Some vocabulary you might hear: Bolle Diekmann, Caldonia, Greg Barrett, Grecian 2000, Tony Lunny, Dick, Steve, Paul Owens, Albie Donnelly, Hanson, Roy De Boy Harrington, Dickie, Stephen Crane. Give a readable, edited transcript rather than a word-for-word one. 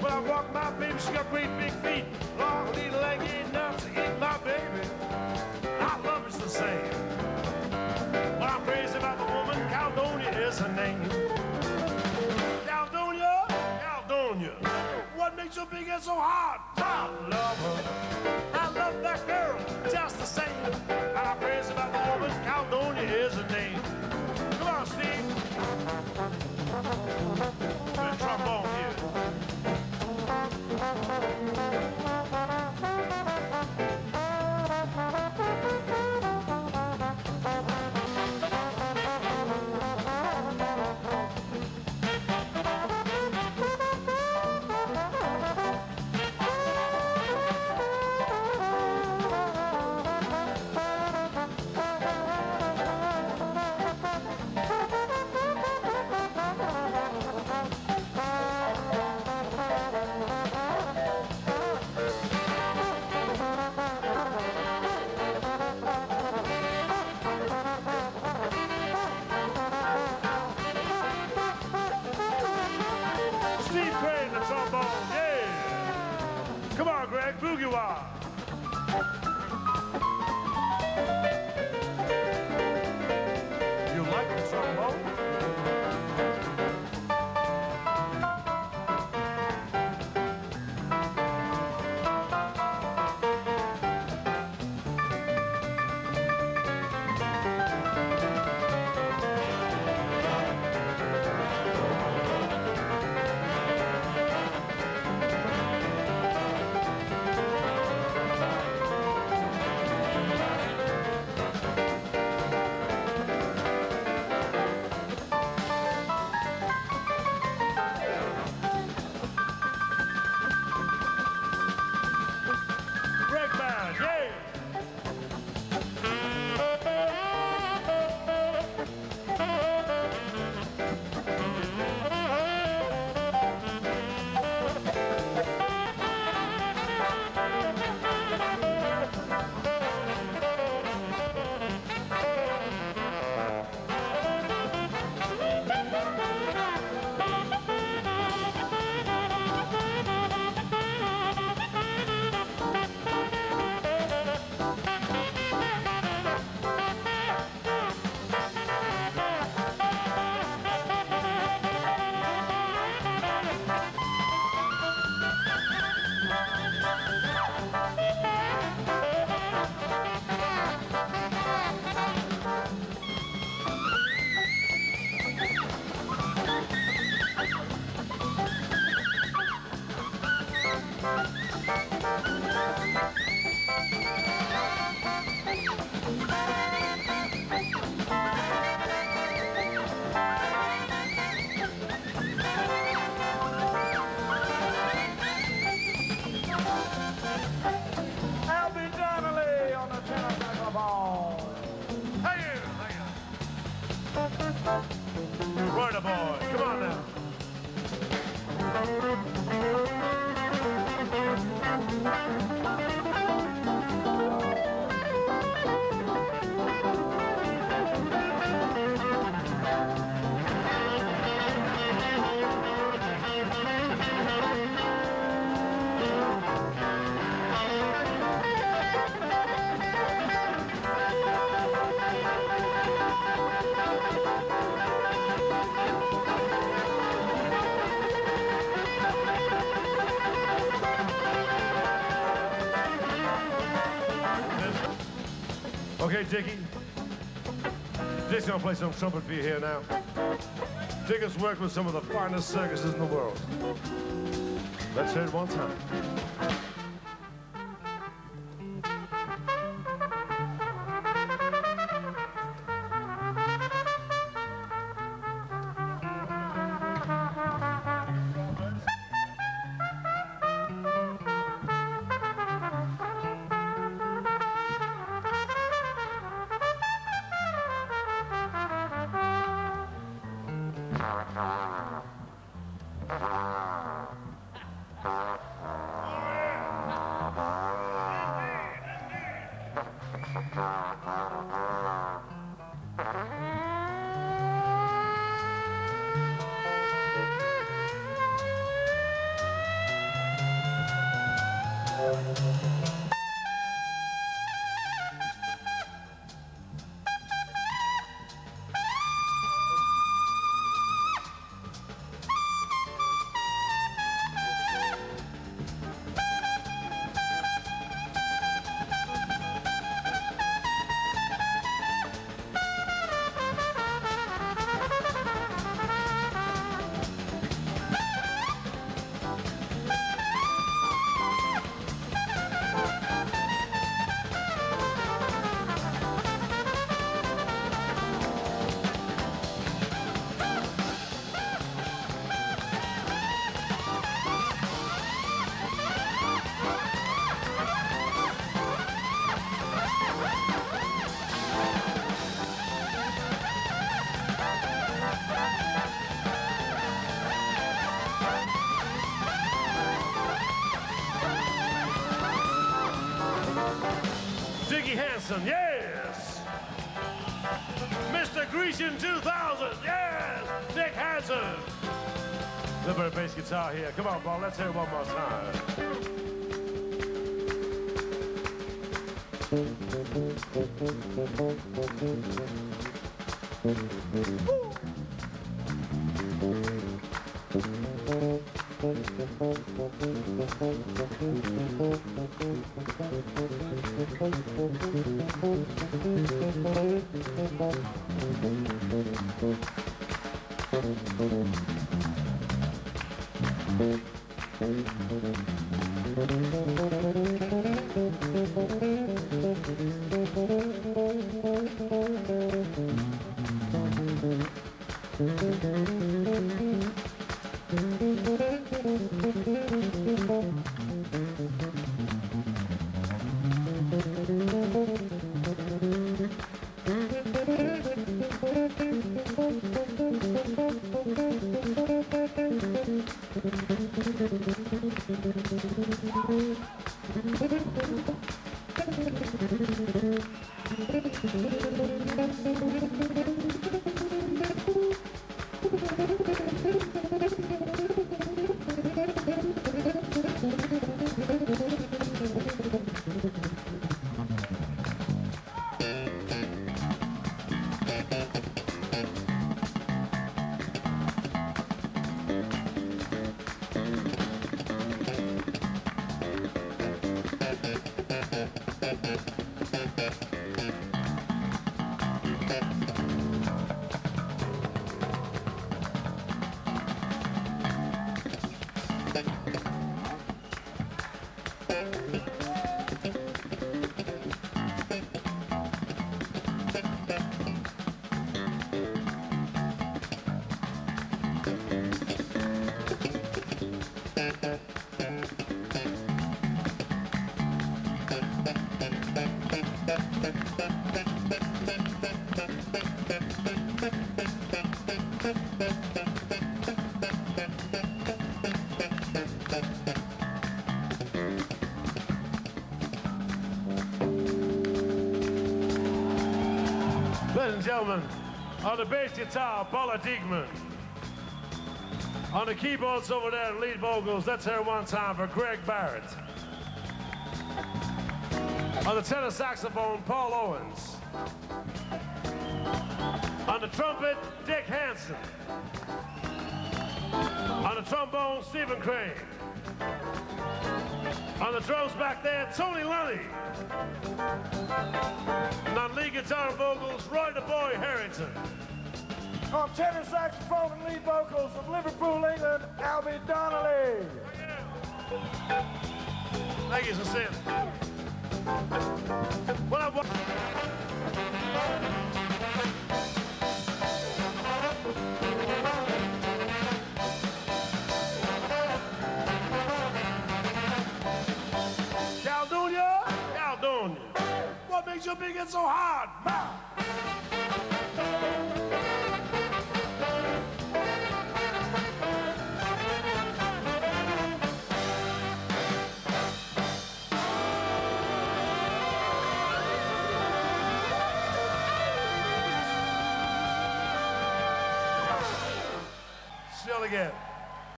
When I walk my baby, she got great big feet. Long little leg enough to eat my baby. I love her the same. When I'm crazy about the woman, Caldonia is her name. Caldonia, Caldonia. What makes your big head so hard? I love her. I love that girl just the same. When I'm crazy about the woman, Caldonia is her name. Come on, Steve. Trombone here. Roy De Boy, come on now. Okay, Dickie. Dick's gonna play some trumpet for you here now. Dick has worked with some of the finest circuses in the world. Let's hear it one time. Hanson, yes! Mr. Grecian 2000, yes! Dick Hanson! The very bass guitar here. Come on, Paul, let's hear it one more On the bass guitar, 'Bolle' Diekmann. On the keyboards over there, lead vocals, let's hear one time for Greg Barrett. On the tenor saxophone, Paul Owens. On the trumpet, Dick Hanson. On the trombone, Stephen Crane. On the drums back there, Tony Lunny. And on lead guitar and vocals, Roy De Boy Harrington. On tenor saxophone and lead vocals from Liverpool, England, Albie Donnelly. Thank you, Steve. What up? You're being so hard, man. Still again.